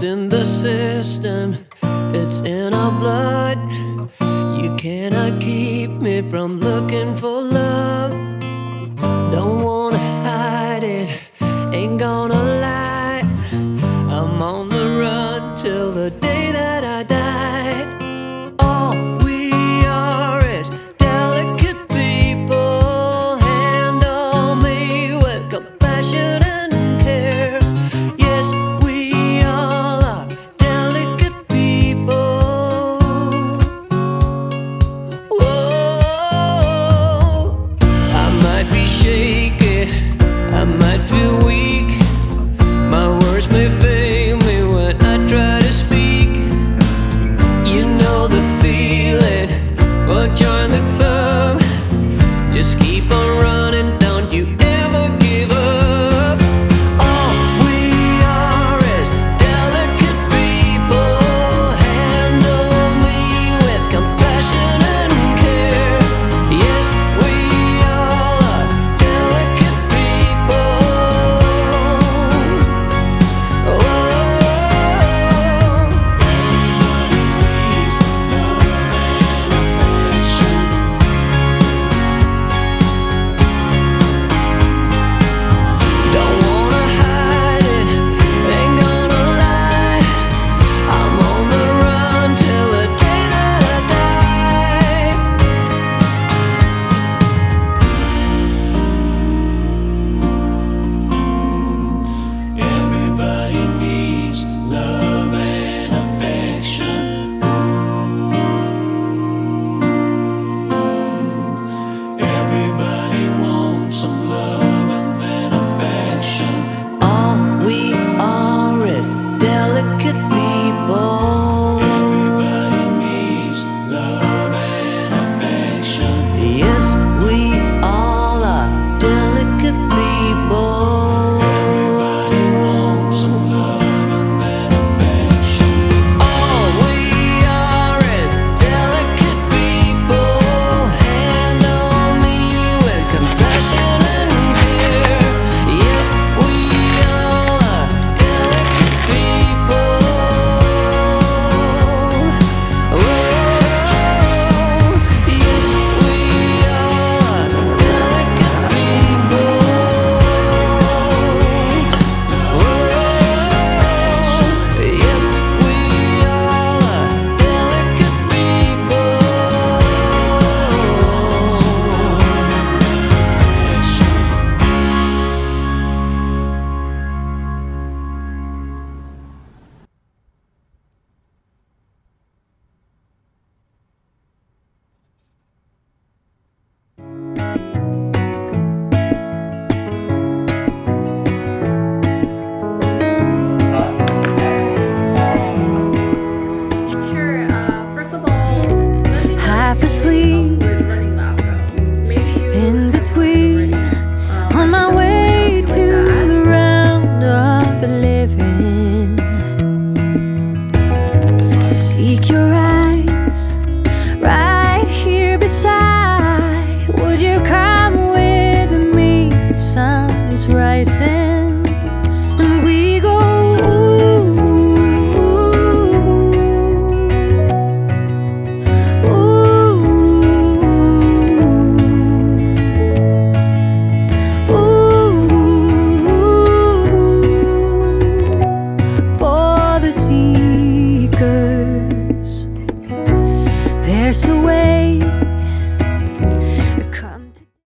It's in the system, it's in our blood. You cannot keep me from looking for love.